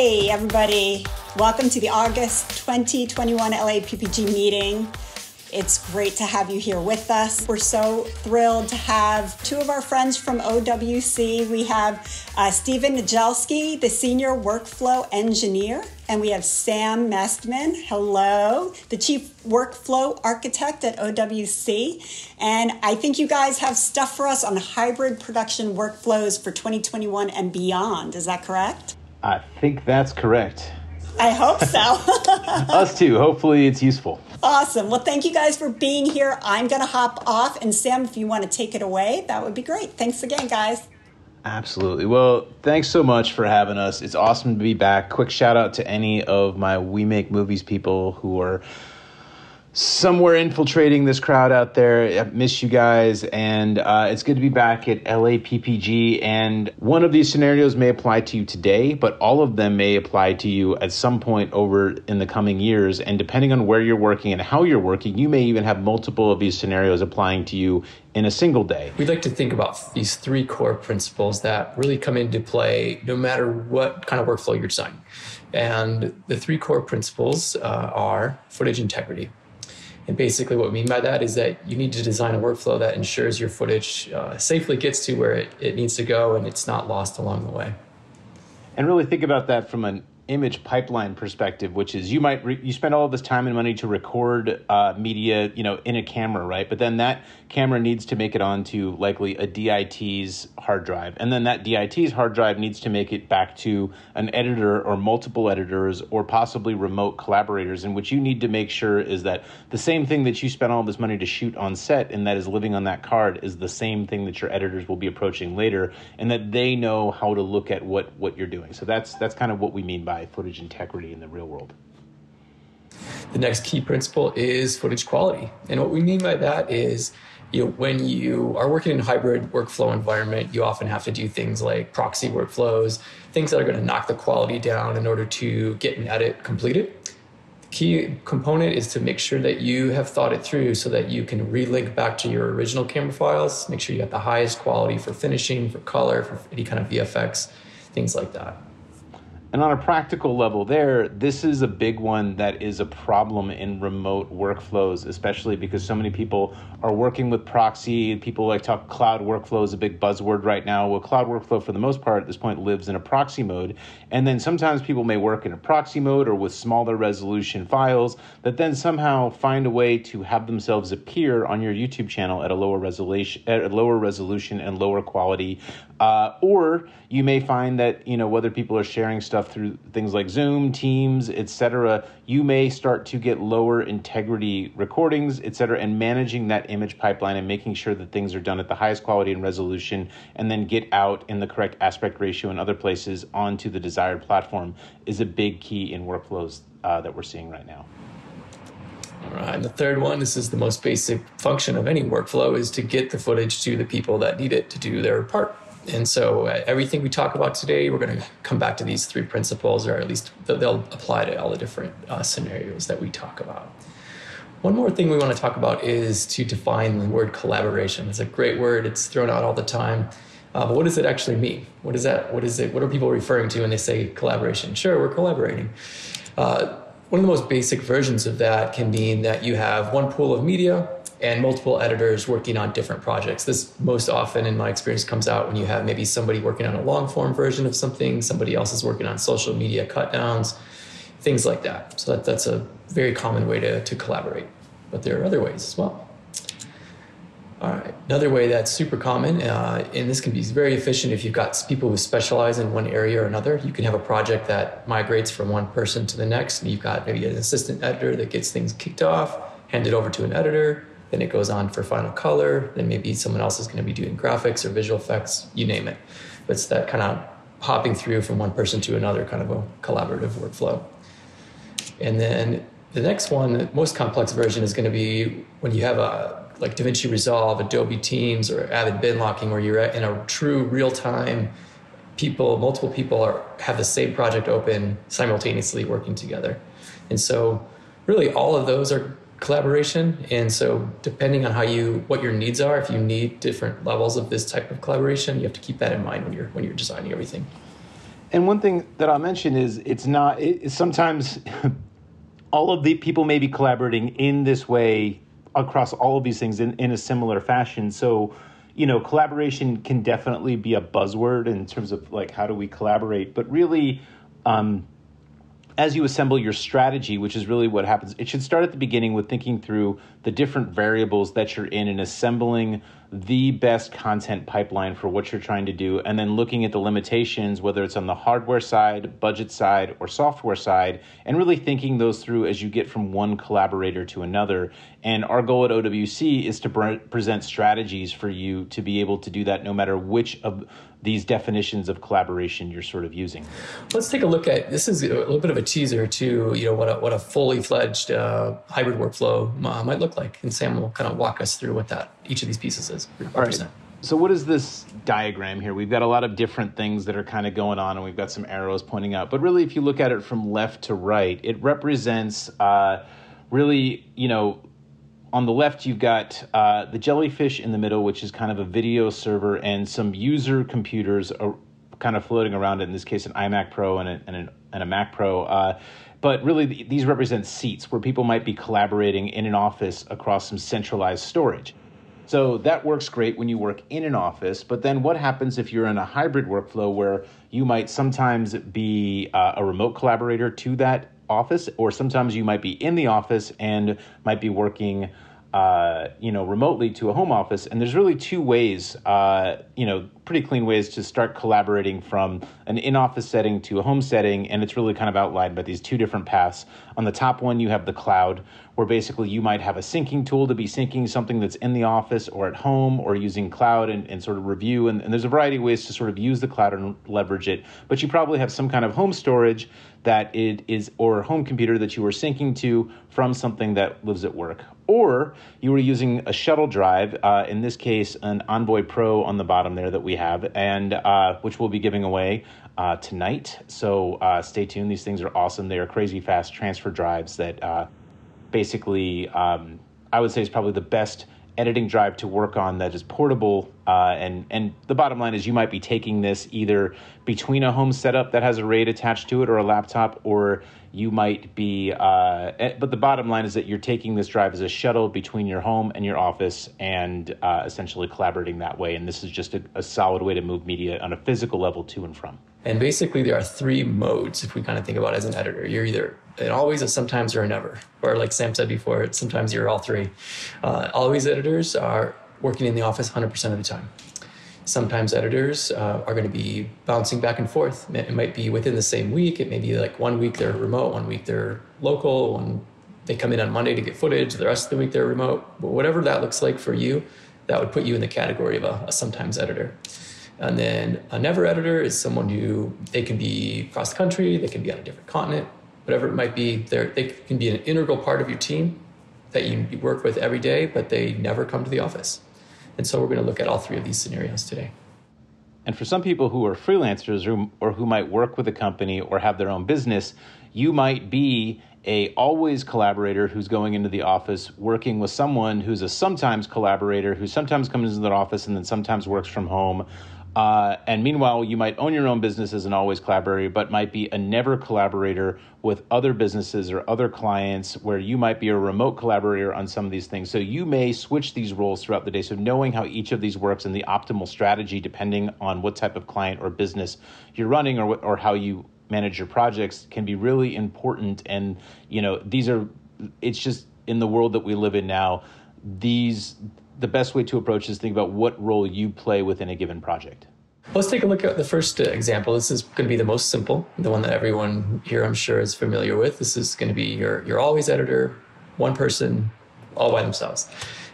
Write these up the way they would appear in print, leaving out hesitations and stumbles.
Hey everybody, welcome to the August 2021 LAPPG meeting. It's great to have you here with us. We're so thrilled to have two of our friends from OWC. We have Steven Niedzielski, the Senior Workflow Engineer, and we have Sam Mestman, hello, the Chief Workflow Architect at OWC. And I think you guys have stuff for us on hybrid production workflows for 2021 and beyond. Is that correct? I think that's correct. I hope so. Us too. Hopefully it's useful. Awesome. Well, thank you guys for being here. I'm going to hop off. And Sam, if you want to take it away, that would be great. Thanks again, guys. Absolutely. Well, thanks so much for having us. It's awesome to be back. Quick shout out to any of my We Make Movies people who are somewhere infiltrating this crowd out there. I miss you guys, and it's good to be back at LAPPG. And one of these scenarios may apply to you today, but all of them may apply to you at some point over in the coming years. And depending on where you're working and how you're working, you may even have multiple of these scenarios applying to you in a single day. We'd like to think about these three core principles that really come into play no matter what kind of workflow you're designing. And the three core principles are footage integrity. And basically what we mean by that is that you need to design a workflow that ensures your footage safely gets to where it needs to go and it's not lost along the way. And really think about that from an image pipeline perspective, which is you spend all this time and money to record media, in a camera, right? But then that camera needs to make it onto likely a DIT's hard drive. And then that DIT's hard drive needs to make it back to an editor or multiple editors or possibly remote collaborators. And what you need to make sure is that the same thing that you spent all this money to shoot on set and that is living on that card is the same thing that your editors will be approaching later, and that they know how to look at what you're doing. So that's kind of what we mean by footage integrity in the real world. The next key principle is footage quality. And what we mean by that is, when you are working in a hybrid workflow environment, you often have to do things like proxy workflows, things that are going to knock the quality down in order to get an edit completed. The key component is to make sure that you have thought it through so that you can relink back to your original camera files, make sure you have the highest quality for finishing, for color, for any kind of VFX, things like that. And on a practical level there, this is a big one that is a problem in remote workflows, especially because so many people are working with proxy. People like talk cloud workflow is a big buzzword right now. Well, cloud workflow for the most part at this point lives in a proxy mode. And then sometimes people may work in a proxy mode or with smaller resolution files that then somehow find a way to have themselves appear on your YouTube channel at a lower resolution and lower quality. Or you may find that, whether people are sharing stuff through things like Zoom, Teams, etc., you may start to get lower integrity recordings, etc., and managing that image pipeline and making sure that things are done at the highest quality and resolution and then get out in the correct aspect ratio and other places onto the desired platform is a big key in workflows that we're seeing right now. All right, and the third one, this is the most basic function of any workflow, is to get the footage to the people that need it to do their part. And so everything we talk about today, we're going to come back to these three principles, or at least they'll apply to all the different scenarios that we talk about. One more thing we want to talk about is to define the word collaboration. It's a great word. It's thrown out all the time. But what does it actually mean? What is that? What is it? What are people referring to when they say collaboration? Sure, we're collaborating. One of the most basic versions of that can mean that you have one pool of media and multiple editors working on different projects. This most often, in my experience, comes out when you have maybe somebody working on a long form version of something, somebody else is working on social media cut downs, things like that. So that's a very common way to collaborate, but there are other ways as well. All right, another way that's super common, and this can be very efficient if you've got people who specialize in one area or another. You can have a project that migrates from one person to the next, and you've got maybe an assistant editor that gets things kicked off, handed over to an editor, then it goes on for final color, then maybe someone else is going to be doing graphics or visual effects, you name it. But it's that kind of hopping through from one person to another kind of a collaborative workflow. And then the next one, the most complex version, is going to be when you have like DaVinci Resolve, Adobe Teams, or Avid bin locking, where you're in a true real-time multiple people have the same project open simultaneously working together. And so really all of those are collaboration. And so depending on what your needs are, if you need different levels of this type of collaboration, you have to keep that in mind when you're designing everything. And one thing that I'll mention is sometimes all of the people may be collaborating in this way across all of these things in a similar fashion. So, you know, collaboration can definitely be a buzzword in terms of like, how do we collaborate? But really, as you assemble your strategy, which is really what happens, it should start at the beginning with thinking through the different variables that you're in and assembling the best content pipeline for what you're trying to do, and then looking at the limitations, whether it's on the hardware side, budget side, or software side, and really thinking those through as you get from one collaborator to another. And our goal at OWC is to present strategies for you to be able to do that no matter which of these definitions of collaboration you're sort of using. Let's take a look at, this is a little bit of a teaser to, you know, what a fully fledged hybrid workflow might look like. And Sam will kind of walk us through what that, each of these pieces is. All right. So what is this diagram here? We've got a lot of different things that are kind of going on, and we've got some arrows pointing out. But really, if you look at it from left to right, it represents really, you know, on the left, you've got the Jellyfish in the middle, which is kind of a video server, and some user computers are kind of floating around it. In this case, an iMac Pro and a Mac Pro. But really, these represent seats where people might be collaborating in an office across some centralized storage. So that works great when you work in an office, but then what happens if you're in a hybrid workflow where you might sometimes be a remote collaborator to that office, or sometimes you might be in the office and might be working remotely to a home office. And there's really two ways, pretty clean ways to start collaborating from an in-office setting to a home setting. And it's really kind of outlined by these two different paths. On the top one, you have the cloud, where basically you might have a syncing tool to be syncing something that's in the office or at home, or using cloud and sort of review. And there's a variety of ways to sort of use the cloud and leverage it. But you probably have some kind of home storage that it is, or home computer that you were syncing to from something that lives at work. Or you were using a shuttle drive, in this case, an Envoy Pro on the bottom there that we have, and which we'll be giving away tonight. So stay tuned. These things are awesome. They are crazy fast transfer drives that I would say is probably the best editing drive to work on that is portable. And the bottom line is you might be taking this either between a home setup that has a RAID attached to it or a laptop, or you might be, but the bottom line is that you're taking this drive as a shuttle between your home and your office and essentially collaborating that way. And this is just a solid way to move media on a physical level to and from. And basically there are three modes if we kind of think about it as an editor. You're either an always, a sometimes, or a never. Or like Sam said before, it's sometimes you're all three. Always editors are working in the office 100% of the time. Sometimes editors are going to be bouncing back and forth. It might be within the same week. It may be like 1 week they're remote, 1 week they're local, and they come in on Monday to get footage, the rest of the week they're remote. But whatever that looks like for you, that would put you in the category of a sometimes editor. And then a never editor is someone who, they can be across the country, they can be on a different continent, whatever it might be. They can be an integral part of your team that you work with every day, but they never come to the office. And so we're going to look at all three of these scenarios today. And for some people who are freelancers or who might work with a company or have their own business, you might be a always collaborator who's going into the office, working with someone who's a sometimes collaborator, who sometimes comes into the office and then sometimes works from home. And meanwhile, you might own your own business as an always collaborator, but might be a never collaborator with other businesses or other clients, where you might be a remote collaborator on some of these things. So you may switch these roles throughout the day. So knowing how each of these works and the optimal strategy, depending on what type of client or business you're running or how you manage your projects, can be really important. And, you know, it's just in the world that we live in now, the best way to approach is think about what role you play within a given project. Let's take a look at the first example. This is going to be the most simple, the one that everyone here, I'm sure, is familiar with. This is going to be your always editor, one person, all by themselves.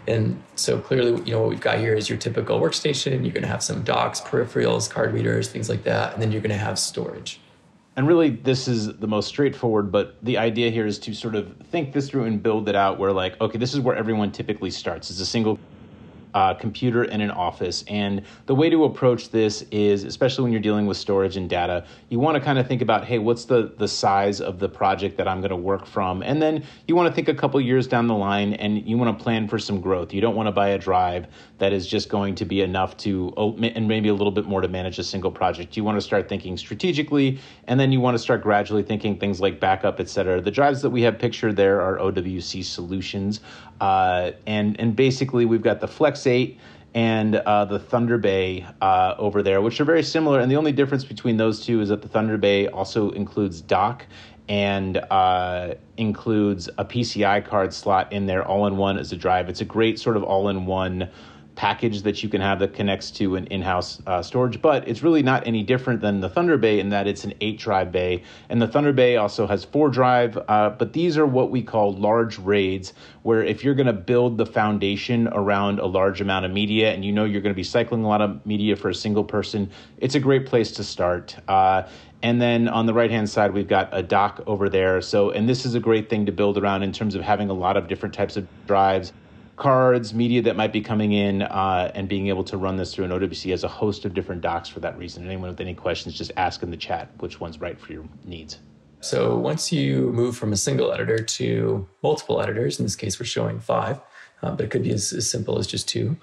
And so clearly, you know, what we've got here is your typical workstation. You're going to have some docs, peripherals, card readers, things like that. And then you're going to have storage. And really, this is the most straightforward, but the idea here is to sort of think this through and build it out where, like, okay, this is where everyone typically starts. It's a single computer and an office. And the way to approach this is, especially when you're dealing with storage and data, you want to kind of think about, hey, what's the size of the project that I'm going to work from? And then you want to think a couple years down the line, and you want to plan for some growth. You don't want to buy a drive that is just going to be enough to, and maybe a little bit more to manage a single project. You want to start thinking strategically, and then you want to start gradually thinking things like backup, et cetera. The drives that we have pictured there are OWC solutions. And basically we've got the Flex 8 and the Thunder Bay over there, which are very similar. And the only difference between those two is that the Thunder Bay also includes dock and includes a PCI card slot in there, all in one as a drive. It's a great sort of all-in-one package that you can have that connects to an in-house storage, but it's really not any different than the Thunder Bay in that it's an 8-drive bay. And the Thunder Bay also has 4-drive, but these are what we call large RAIDs, where if you're going to build the foundation around a large amount of media and you know you're going to be cycling a lot of media for a single person, it's a great place to start. And then on the right-hand side, we've got a dock over there. So, and this is a great thing to build around in terms of having a lot of different types of drives, cards, media that might be coming in, and being able to run this through an OWC as a host of different docs for that reason. Anyone with any questions, just ask in the chat which one's right for your needs. So once you move from a single editor to multiple editors, in this case we're showing 5, but it could be as simple as just 2,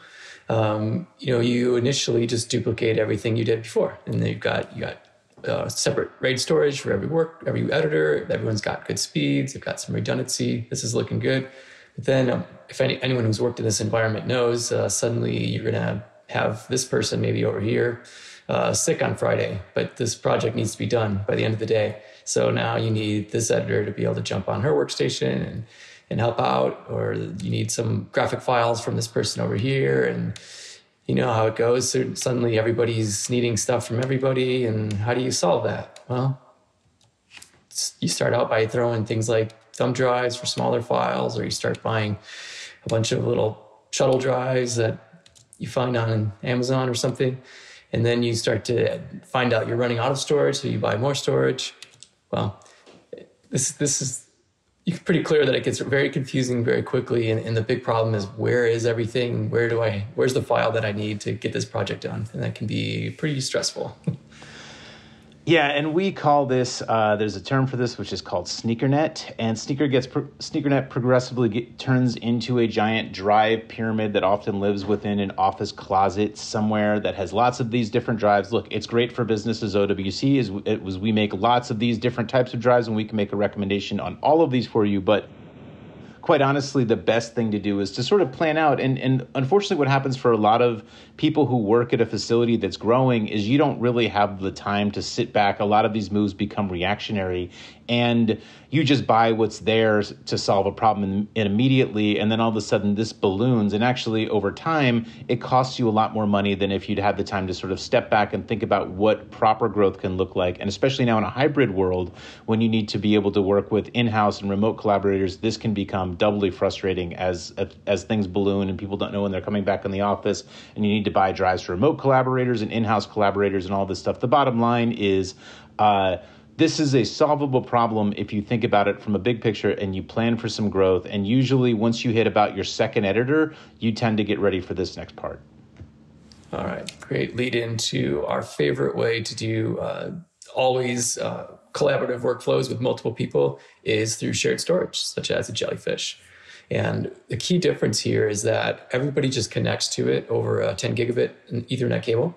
you initially just duplicate everything you did before. And then you've got separate RAID storage for every editor. Everyone's got good speeds. They've got some redundancy. This is looking good. But then if anyone who's worked in this environment knows, suddenly you're going to have this person maybe over here sick on Friday, but this project needs to be done by the end of the day. So now you need this editor to be able to jump on her workstation and help out, or you need some graphic files from this person over here. And you know how it goes. So suddenly everybody's needing stuff from everybody. And how do you solve that? Well, you start out by throwing things like thumb drives for smaller files, or you start buying a bunch of little shuttle drives that you find on Amazon or something. And then you start to find out you're running out of storage, so you buy more storage. Well, this is pretty clear that it gets very confusing very quickly. And the big problem is, where is everything? Where's the file that I need to get this project done? And that can be pretty stressful. Yeah, and we call this, there's a term for this, which is called SneakerNet. And SneakerNet progressively turns into a giant drive pyramid that often lives within an office closet somewhere that has lots of these different drives. Look, it's great for businesses. OWC we make lots of these different types of drives, and we can make a recommendation on all of these for you. But quite honestly, the best thing to do is to sort of plan out. And unfortunately, what happens for a lot of people who work at a facility that's growing is you don't really have the time to sit back. A lot of these moves become reactionary, and you just buy what's there to solve a problem immediately. And then all of a sudden this balloons. And actually over time, it costs you a lot more money than if you'd had the time to sort of step back and think about what proper growth can look like. And especially now in a hybrid world, when you need to be able to work with in-house and remote collaborators, this can become doubly frustrating as things balloon and people don't know when they're coming back in the office, and you need to buy drives for remote collaborators and in-house collaborators and all this stuff. The bottom line is this is a solvable problem if you think about it from a big picture and you plan for some growth. And usually once you hit about your second editor, you tend to get ready for this next part. All right, great lead into our favorite way to do always collaborative workflows with multiple people is through shared storage, such as a Jellyfish. And the key difference here is that everybody just connects to it over a 10 gigabit Ethernet cable.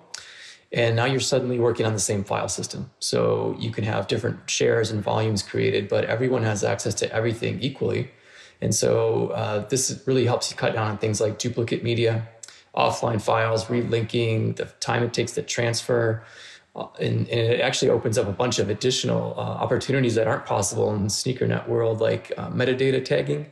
And now you're suddenly working on the same file system. So you can have different shares and volumes created, but everyone has access to everything equally. And so this really helps you cut down on things like duplicate media, offline files, relinking, the time it takes to transfer. And it actually opens up a bunch of additional opportunities that aren't possible in the SneakerNet world, like metadata tagging,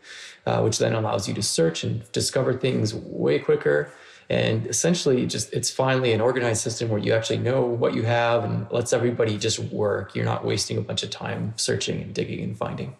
which then allows you to search and discover things way quicker. And essentially, it's finally an organized system where you actually know what you have and lets everybody just work. You're not wasting a bunch of time searching and digging and finding.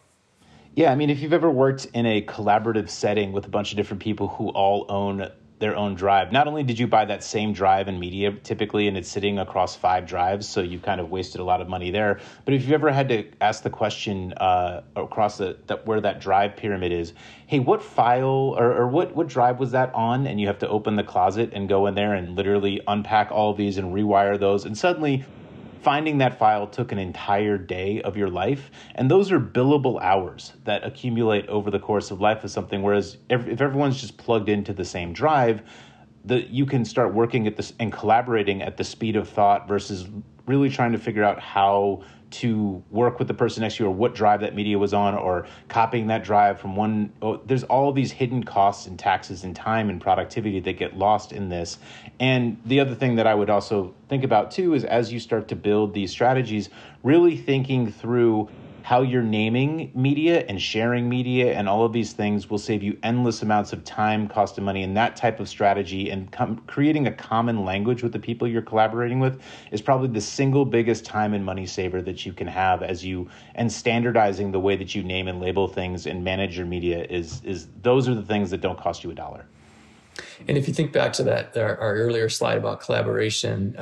Yeah, I mean, if you've ever worked in a collaborative setting with a bunch of different people who all own their own drive. Not only did you buy that same drive and media typically, and it's sitting across 5 drives, so you kind of wasted a lot of money there. But if you've ever had to ask the question across where that drive pyramid is, hey, what file or what drive was that on? And you have to open the closet and go in there and literally unpack all of these and rewire those. And suddenly finding that file took an entire day of your life, and those are billable hours that accumulate over the course of life of something, whereas if everyone's just plugged into the same drive, you can start working at this and collaborating at the speed of thought versus really trying to figure out how to work with the person next to you or what drive that media was on or copying that drive from one. Oh, there's all these hidden costs and taxes and time and productivity that get lost in this. And the other thing that I would also think about too is as you start to build these strategies, really thinking through how you're naming media and sharing media and all of these things will save you endless amounts of time, cost, and money. And that type of strategy and creating a common language with the people you're collaborating with is probably the single biggest time and money saver that you can have and standardizing the way that you name and label things and manage your media is those are the things that don't cost you a dollar. And if you think back to that, our earlier slide about collaboration,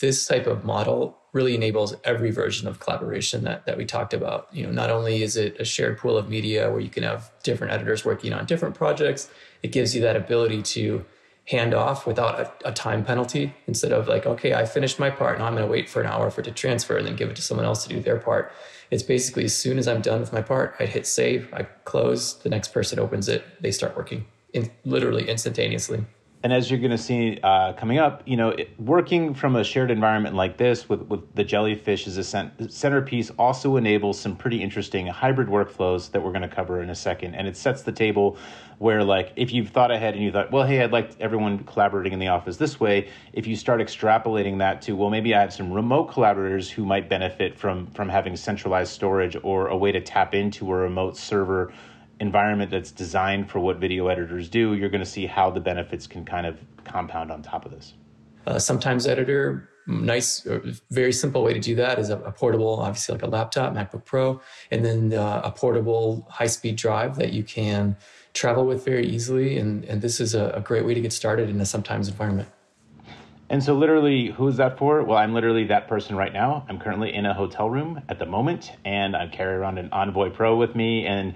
this type of model really enables every version of collaboration that we talked about. You know, not only is it a shared pool of media where you can have different editors working on different projects, it gives you that ability to hand off without a time penalty. Instead of like, okay, I finished my part, now I'm going to wait for an hour for it to transfer and then give it to someone else to do their part. It's basically as soon as I'm done with my part, I hit save, I close, the next person opens it, they start working literally instantaneously. And as you're going to see coming up, you know, working from a shared environment like this with the Jellyfish as a centerpiece also enables some pretty interesting hybrid workflows that we're going to cover in a second. And it sets the table where, like, if you've thought ahead and you thought, well, hey, I'd like everyone collaborating in the office this way. If you start extrapolating that to, well, maybe I have some remote collaborators who might benefit from having centralized storage or a way to tap into a remote server environment that's designed for what video editors do, you're going to see how the benefits can kind of compound on top of this. Sometimes editor, nice, very simple way to do that is a portable, obviously like a laptop, MacBook Pro, and then a portable high-speed drive that you can travel with very easily. And this is a great way to get started in a sometimes environment. And so literally, who is that for? Well, I'm literally that person right now. I'm currently in a hotel room at the moment, and I carry around an Envoy Pro with me. And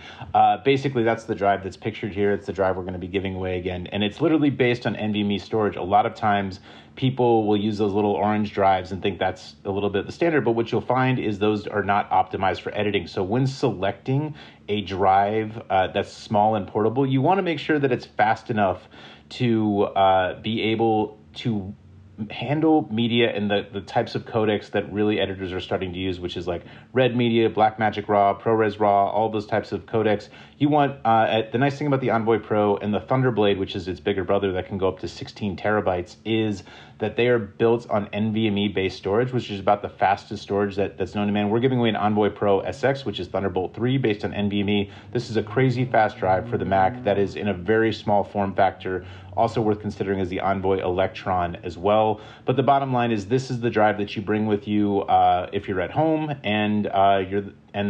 basically, that's the drive that's pictured here. It's the drive we're going to be giving away again. And it's literally based on NVMe storage. A lot of times, people will use those little orange drives and think that's a little bit the standard. But what you'll find is those are not optimized for editing. So when selecting a drive that's small and portable, you want to make sure that it's fast enough to be able to handle media and the types of codecs that really editors are starting to use, which is like Red Media, Blackmagic RAW, ProRes RAW, all those types of codecs. You want the nice thing about the Envoy Pro and the Thunderblade, which is its bigger brother that can go up to 16 terabytes, is that they are built on NVMe-based storage, which is about the fastest storage that's known to man. We're giving away an Envoy Pro SX, which is Thunderbolt 3 based on NVMe. This is a crazy fast drive for the Mac that is in a very small form factor. Also worth considering is the Envoy Electron as well. But the bottom line is this is the drive that you bring with you if you're at home, and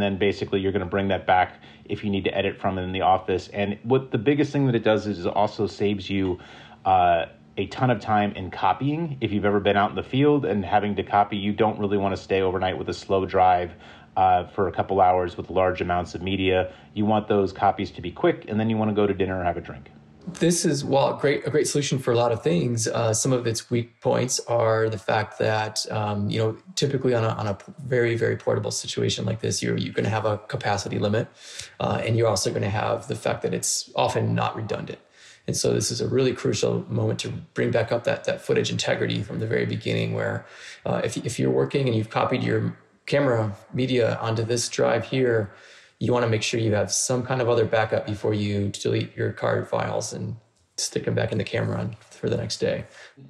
then basically you're going to bring that back if you need to edit from it in the office. And what the biggest thing that it does is it also saves you a ton of time in copying. If you've ever been out in the field and having to copy, you don't really want to stay overnight with a slow drive for a couple hours with large amounts of media. You want those copies to be quick, and then you want to go to dinner or have a drink. This is, while a great solution for a lot of things, some of its weak points are the fact that, you know, typically on a very, very portable situation like this, you're going to have a capacity limit, and you're also going to have the fact that it's often not redundant. And so this is a really crucial moment to bring back up that footage integrity from the very beginning, where if you're working and you've copied your camera media onto this drive here, you want to make sure you have some kind of other backup before you delete your card files and stick them back in the camera for the next day.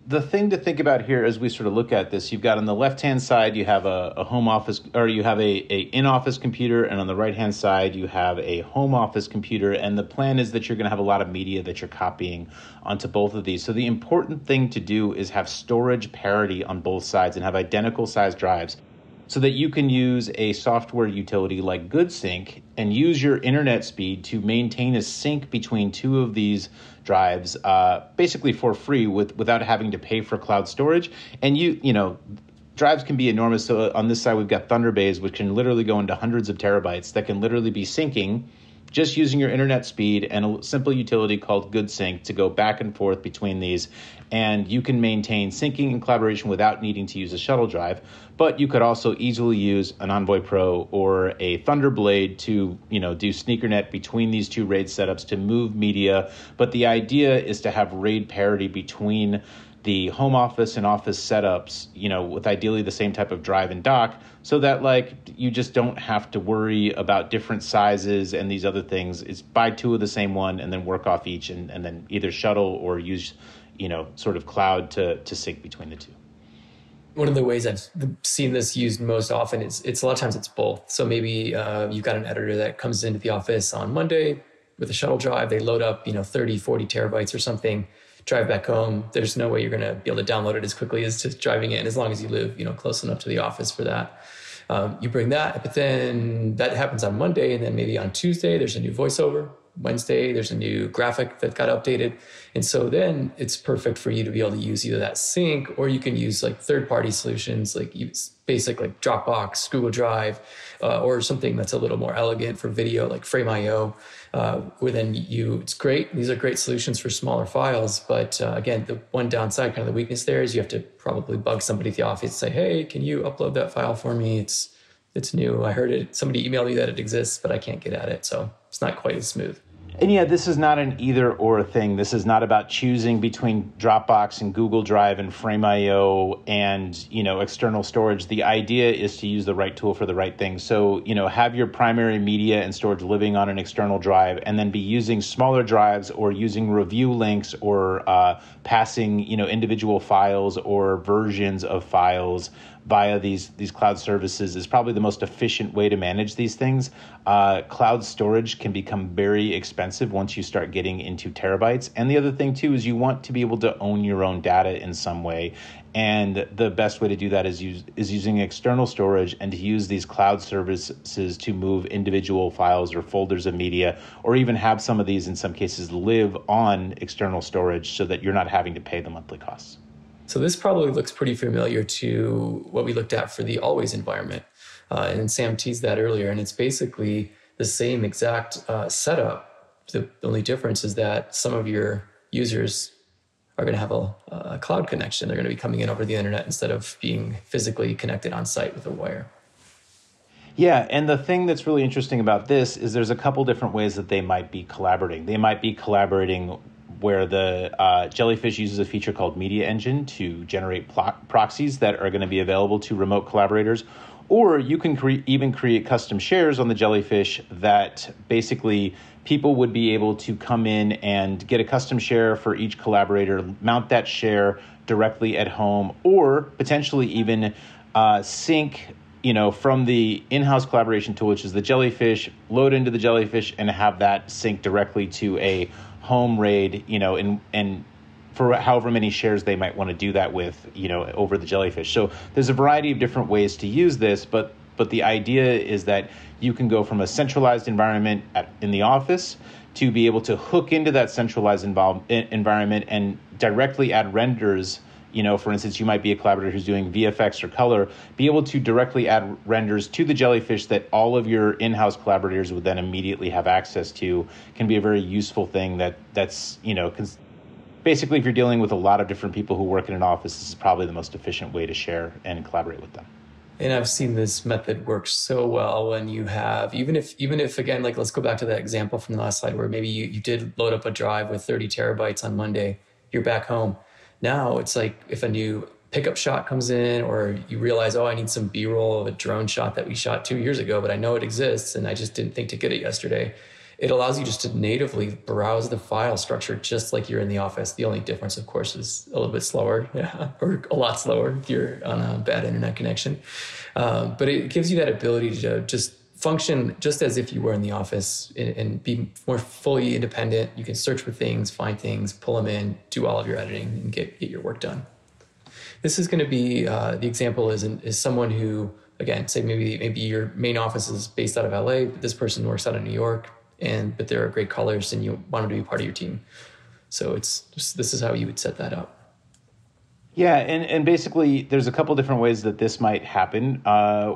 The thing to think about here as we sort of look at this, you've got on the left-hand side, you have a home office, or you have a in-office computer, and on the right-hand side, you have a home office computer, and the plan is that you're going to have a lot of media that you're copying onto both of these. So the important thing to do is have storage parity on both sides and have identical size drives. so that you can use a software utility like GoodSync and use your internet speed to maintain a sync between two of these drives basically for free without having to pay for cloud storage. And you know, drives can be enormous. So on this side, we've got Thunder Bays, which can literally go into hundreds of terabytes that can literally be syncing just using your internet speed and a simple utility called GoodSync to go back and forth between these. And you can maintain syncing and collaboration without needing to use a shuttle drive. But you could also easily use an Envoy Pro or a Thunderblade to, you know, do sneakernet between these two RAID setups to move media. But the idea is to have RAID parity between the home office and office setups, you know, with ideally the same type of drive and dock, so that like you just don't have to worry about different sizes and these other things. It's buy two of the same one and then work off each and then either shuttle or use, you know, sort of cloud to sync between the two. One of the ways I've seen this used most often is it's a lot of times it's both. So maybe you've got an editor that comes into the office on Monday with a shuttle drive, they load up, you know, 30, 40 terabytes or something, drive back home. There's no way you're going to be able to download it as quickly as just driving in, as long as you live, you know, close enough to the office for that. You bring that, but then that happens on Monday. And then maybe on Tuesday, there's a new voiceover. Wednesday, there's a new graphic that got updated. And so then it's perfect for you to be able to use either that sync, or you can use like third-party solutions, like basic like Dropbox, Google Drive, or something that's a little more elegant for video, like Frame.io. It's great. These are great solutions for smaller files. But again, the one downside, kind of the weakness there, is you have to probably bug somebody at the office and say, hey, can you upload that file for me? It's new. I heard it. Somebody emailed me that it exists, but I can't get at it. So it's not quite as smooth. And yeah, this is not an either or thing. This is not about choosing between Dropbox and Google Drive and Frame.io and, you know, external storage. The idea is to use the right tool for the right thing. So, you know, have your primary media and storage living on an external drive and then be using smaller drives or using review links or passing, you know, individual files or versions of files via these cloud services is probably the most efficient way to manage these things. Cloud storage can become very expensive once you start getting into terabytes. And the other thing too is you want to be able to own your own data in some way. And the best way to do that is using external storage and to use these cloud services to move individual files or folders of media, or even have some of these in some cases live on external storage so that you're not having to pay the monthly costs. So this probably looks pretty familiar to what we looked at for the always environment. And Sam teased that earlier. And it's basically the same exact setup. The only difference is that some of your users are going to have a cloud connection. They're going to be coming in over the internet instead of being physically connected on site with a wire. Yeah, and the thing that's really interesting about this is there's a couple different ways that they might be collaborating. They might be collaborating where the Jellyfish uses a feature called Media Engine to generate proxies that are going to be available to remote collaborators. Or you can even create custom shares on the Jellyfish that basically people would be able to come in and get a custom share for each collaborator, mount that share directly at home, or potentially even sync, you know, from the in-house collaboration tool, which is the Jellyfish, load into the Jellyfish and have that sync directly to a home RAID, you know, and for however many shares they might want to do that with, you know, over the Jellyfish. So there's a variety of different ways to use this, but the idea is that you can go from a centralized environment in the office to be able to hook into that centralized environment and directly add renders. You know, for instance, you might be a collaborator who's doing VFX or color, be able to directly add renders to the Jellyfish that all of your in-house collaborators would then immediately have access to. Can be a very useful thing that's, you know, basically if you're dealing with a lot of different people who work in an office, this is probably the most efficient way to share and collaborate with them. And I've seen this method work so well when you have, even if again, like let's go back to that example from the last slide where maybe you did load up a drive with 30 terabytes on Monday, you're back home. Now it's like if a new pickup shot comes in or you realize, oh, I need some B-roll of a drone shot that we shot 2 years ago, but I know it exists and I just didn't think to get it yesterday. It allows you just to natively browse the file structure just like you're in the office. The only difference, of course, is a little bit slower, or a lot slower if you're on a bad internet connection. But it gives you that ability to just function just as if you were in the office and be more fully independent. You can search for things, find things, pull them in, do all of your editing and get your work done. This is going to be, the example is someone who again, say maybe your main office is based out of LA, but this person works out of New York, but they're a great callers and you want them to be part of your team. So it's just, this is how you would set that up. Yeah, and basically there's a couple different ways that this might happen,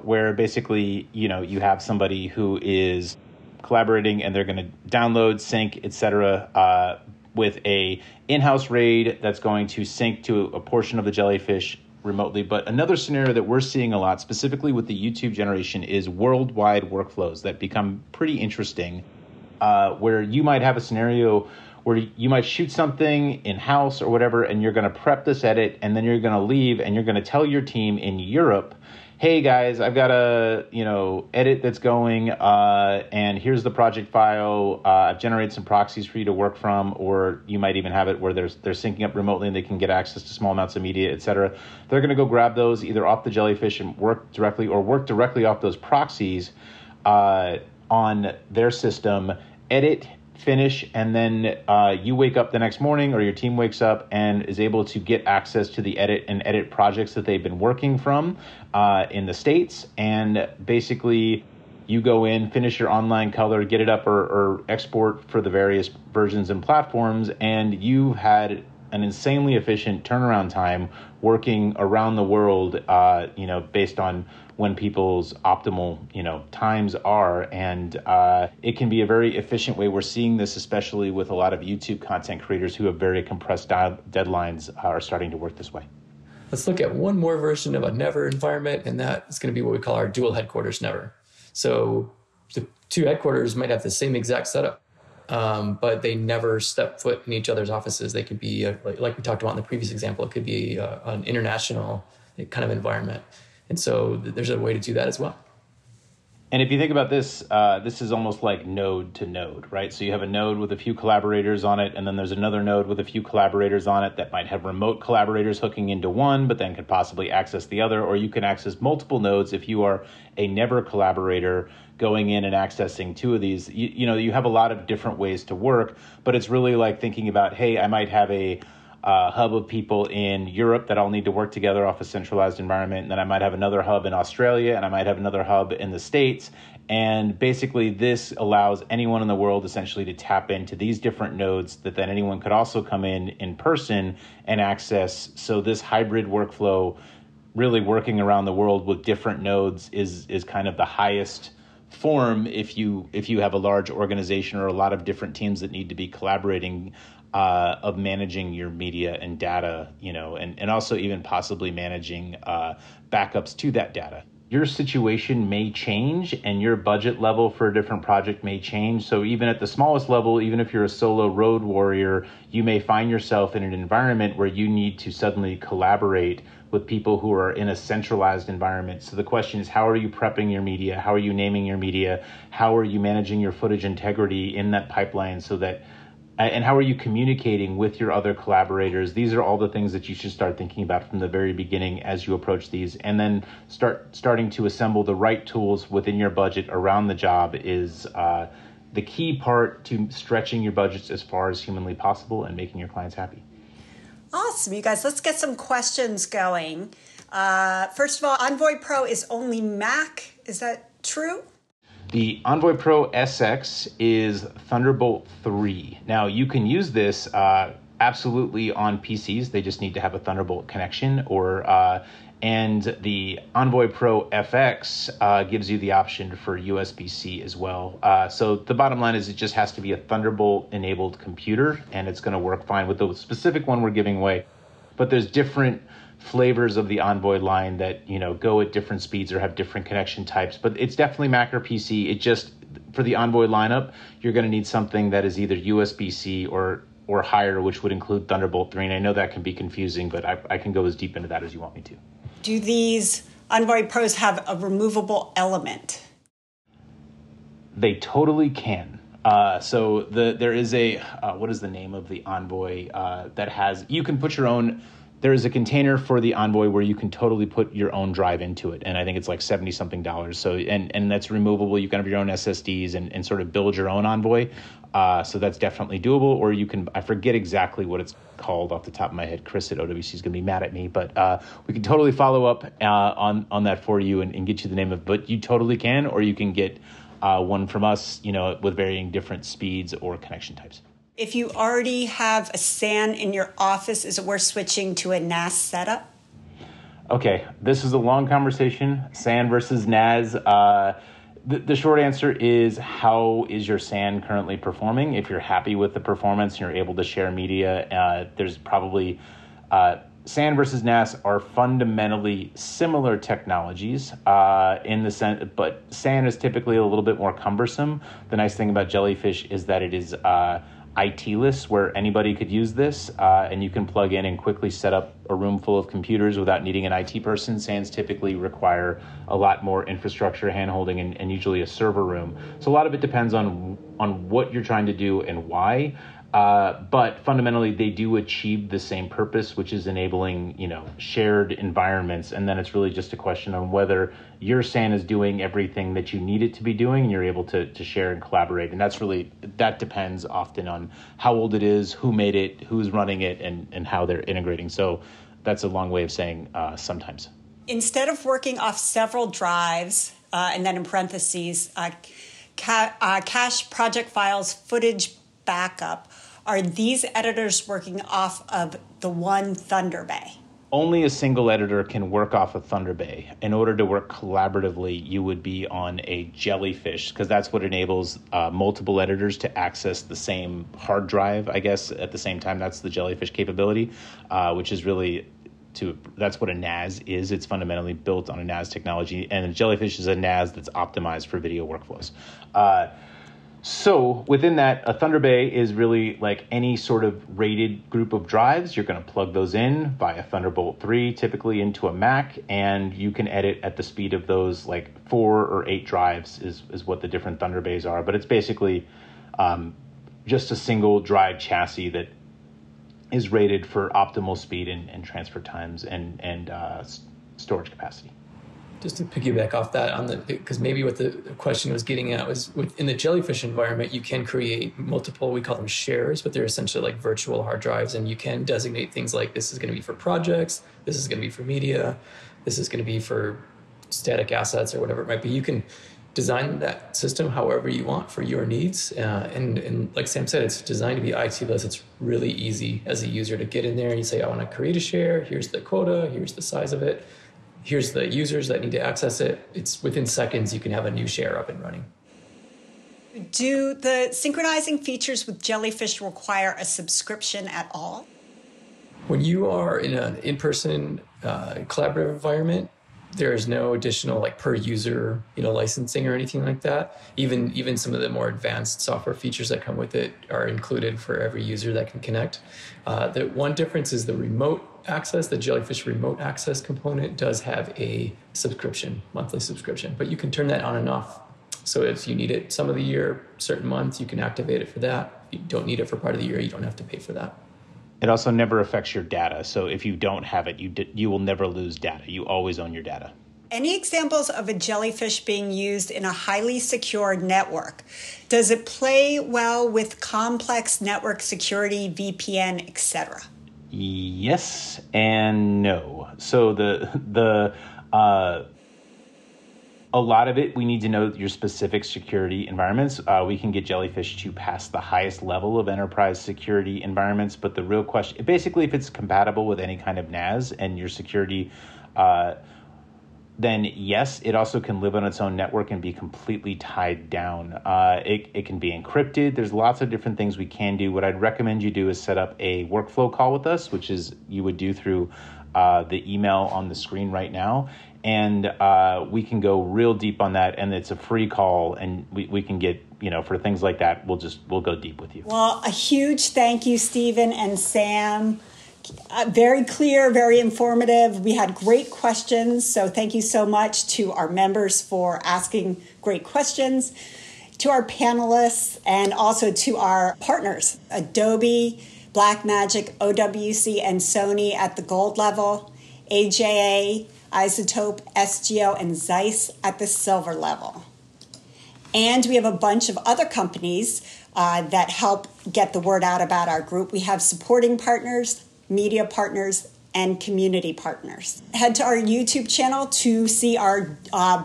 where basically, you know, you have somebody who is collaborating and they're going to download, sync, et cetera, with a in-house RAID that's going to sync to a portion of the Jellyfish remotely. But another scenario that we're seeing a lot, specifically with the YouTube generation, is worldwide workflows that become pretty interesting, where you might have a scenario where you might shoot something in-house or whatever, and you're going to prep this edit, and then you're going to leave, and you're going to tell your team in Europe, hey, guys, I've got a, you know, edit that's going, and here's the project file. I've generated some proxies for you to work from, or you might even have it where they're syncing up remotely and they can get access to small amounts of media, et cetera. They're going to go grab those either off the Jellyfish and work directly off those proxies on their system, edit, finish, and then you wake up the next morning or your team wakes up and is able to get access to the edit and edit projects that they've been working from in the States. And basically you go in, finish your online color, get it up or export for the various versions and platforms, and you've had an insanely efficient turnaround time working around the world, you know, based on when people's optimal, you know, times are. And it can be a very efficient way. We're seeing this, especially with a lot of YouTube content creators who have very compressed deadlines are starting to work this way. Let's look at one more version of a Never environment, and that is going to be what we call our dual headquarters Never. So the two headquarters might have the same exact setup, but they never step foot in each other's offices. They could be, like we talked about in the previous example, it could be an international kind of environment. And so there's a way to do that as well. And if you think about this, this is almost like node to node, right? So you have a node with a few collaborators on it, and then there's another node with a few collaborators on it that might have remote collaborators hooking into one, but then could possibly access the other, or you can access multiple nodes if you are a never collaborator going in and accessing two of these. You know, you have a lot of different ways to work, but it's really like thinking about, hey, I might have a hub of people in Europe that all need to work together off a centralized environment. And then I might have another hub in Australia, and I might have another hub in the States. And basically this allows anyone in the world essentially to tap into these different nodes that then anyone could also come in person and access. So this hybrid workflow, really working around the world with different nodes, is kind of the highest form if you have a large organization or a lot of different teams that need to be collaborating of managing your media and data, you know, and also even possibly managing backups to that data. Your situation may change and your budget level for a different project may change. So even at the smallest level, even if you're a solo road warrior, you may find yourself in an environment where you need to suddenly collaborate with people who are in a centralized environment. So the question is, how are you prepping your media? How are you naming your media? How are you managing your footage integrity in that pipeline so that, and how are you communicating with your other collaborators? These are all the things that you should start thinking about from the very beginning as you approach these, and then starting to assemble the right tools within your budget around the job is the key part to stretching your budgets as far as humanly possible and making your clients happy. Awesome, you guys. Let's get some questions going. First of all, Envoy Pro is only Mac. Is that true? The Envoy Pro SX is Thunderbolt 3. Now, you can use this absolutely on PCs. They just need to have a Thunderbolt connection. And the Envoy Pro FX gives you the option for USB-C as well. So the bottom line is it just has to be a Thunderbolt-enabled computer, and it's going to work fine with the specific one we're giving away. But there's different flavors of the Envoy line that, you know, go at different speeds or have different connection types, but it's definitely Mac or PC. It just, for the Envoy lineup, you're going to need something that is either USB-C or higher, which would include Thunderbolt 3. And I know that can be confusing, but I can go as deep into that as you want me to. Do these Envoy Pros have a removable element? They totally can. There is what is the name of the Envoy that has, you can put your own there is a container for the Envoy where you can totally put your own drive into it. And I think it's like $70-something. So, and that's removable. You can have your own SSDs and sort of build your own Envoy. So that's definitely doable. Or you can, I forget exactly what it's called off the top of my head. Chris at OWC is going to be mad at me, but we can totally follow up on that for you and get you the name of, but you totally can, or you can get one from us, you know, with varying different speeds or connection types. If you already have a SAN in your office, is it worth switching to a NAS setup? Okay, this is a long conversation, SAN versus NAS. The short answer is, how is your SAN currently performing? If you're happy with the performance and you're able to share media, there's probably... SAN versus NAS are fundamentally similar technologies in the sense, but SAN is typically a little bit more cumbersome. The nice thing about Jellyfish is that it is IT-less, where anybody could use this, and you can plug in and quickly set up a room full of computers without needing an IT person. SANs typically require a lot more infrastructure, handholding, and usually a server room. So a lot of it depends on what you're trying to do and why. But fundamentally, they do achieve the same purpose, which is enabling, you know, shared environments. And then it's really just a question on whether your SAN is doing everything that you need it to be doing, and you're able to share and collaborate. And that's really, that depends often on how old it is, who made it, who's running it, and how they're integrating. So that's a long way of saying sometimes. Instead of working off several drives, and then in parentheses, cache project files, footage backup, are these editors working off of the one Thunder Bay? Only a single editor can work off of Thunder Bay. In order to work collaboratively, you would be on a Jellyfish, because that's what enables multiple editors to access the same hard drive, I guess, at the same time. That's the Jellyfish capability, which is really... that's what a NAS is. It's fundamentally built on a NAS technology, and a Jellyfish is a NAS that's optimized for video workflows. So within that, a Thunder Bay is really like any sort of rated group of drives. You're going to plug those in via Thunderbolt 3, typically into a Mac, and you can edit at the speed of those, like 4 or 8 drives is what the different Thunder Bays are. But it's basically just a single drive chassis that is rated for optimal speed and transfer times and storage capacity. Just to piggyback off that, because maybe what the question was getting at was, within the Jellyfish environment, you can create multiple, we call them shares, but they're essentially like virtual hard drives, and you can designate things like, this is going to be for projects, this is going to be for media, this is going to be for static assets, or whatever it might be. You can design that system however you want for your needs. And like Sam said, it's designed to be IT-less. It's really easy as a user to get in there and you say, I want to create a share, here's the quota, here's the size of it, here's the users that need to access it. It's within seconds, you can have a new share up and running. Do the synchronizing features with Jellyfish require a subscription at all? When you are in an in-person collaborative environment, there is no additional like per user, licensing or anything like that. Even some of the more advanced software features that come with it are included for every user that can connect. The one difference is the remote access. The Jellyfish remote access component does have a subscription, monthly subscription, but you can turn that on and off. So if you need it some of the year, certain months, you can activate it for that. If you don't need it for part of the year, you don't have to pay for that. It also never affects your data. So if you don't have it, you will never lose data. You always own your data. Any examples of a Jellyfish being used in a highly secure network? Does it play well with complex network security, VPN, et cetera? Yes and no. So the a lot of it, we need to know your specific security environments. We can get Jellyfish to pass the highest level of enterprise security environments, but the real question, basically, if it's compatible with any kind of NAS and your security, then yes, it also can live on its own network and be completely tied down. It can be encrypted. There's lots of different things we can do. What I'd recommend you do is set up a workflow call with us, which is you would do through the email on the screen right now. And we can go real deep on that, and it's a free call, and we can get, for things like that, we'll go deep with you. Well, a huge thank you, Steven and Sam. Very clear, very informative. We had great questions, so thank you so much to our members for asking great questions, to our panelists, and also to our partners, Adobe, Blackmagic, OWC, and Sony at the gold level, AJA, Isotope, SGO, and Zeiss at the silver level. And we have a bunch of other companies that help get the word out about our group. We have supporting partners, media partners, and community partners. Head to our YouTube channel to see our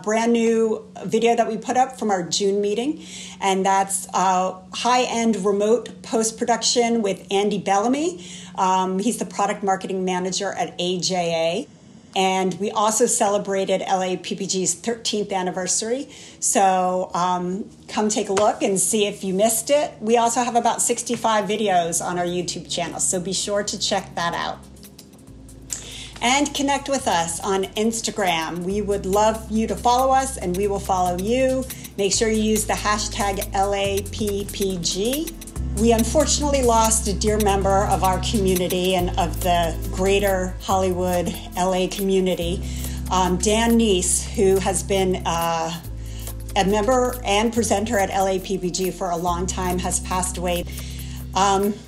brand new video that we put up from our June meeting. And that's high-end remote post-production with Andy Bellamy. He's the product marketing manager at AJA. And we also celebrated LAPPG's 13th anniversary. So come take a look and see if you missed it. We also have about 65 videos on our YouTube channel. So be sure to check that out. And connect with us on Instagram. We would love you to follow us and we will follow you. Make sure you use the hashtag LAPPG. We unfortunately lost a dear member of our community and of the greater Hollywood LA community, Dan Neese, who has been a member and presenter at LAPPG for a long time, has passed away.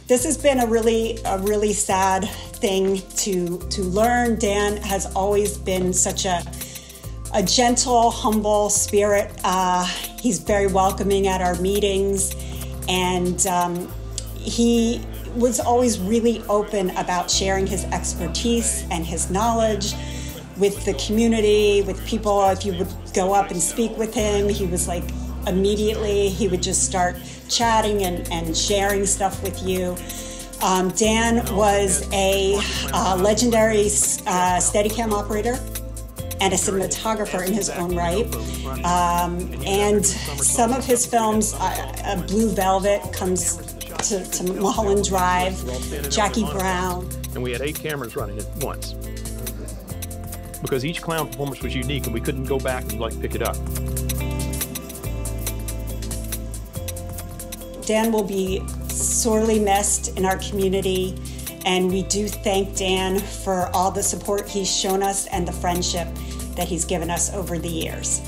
This has been a really sad thing to learn. Dan has always been such a gentle, humble spirit. He's very welcoming at our meetings, and he was always really open about sharing his expertise and his knowledge with the community, with people. If you would go up and speak with him, he was like, immediately he would just start chatting and sharing stuff with you. Dan was a legendary Steadicam operator and a cinematographer in his own right. And some of his films, Blue Velvet comes to Mulholland Drive, Jackie Brown. And we had 8 cameras running at once because each clown performance was unique and we couldn't go back and like pick it up. Dan will be sorely missed in our community, and we do thank Dan for all the support he's shown us and the friendship that he's given us over the years.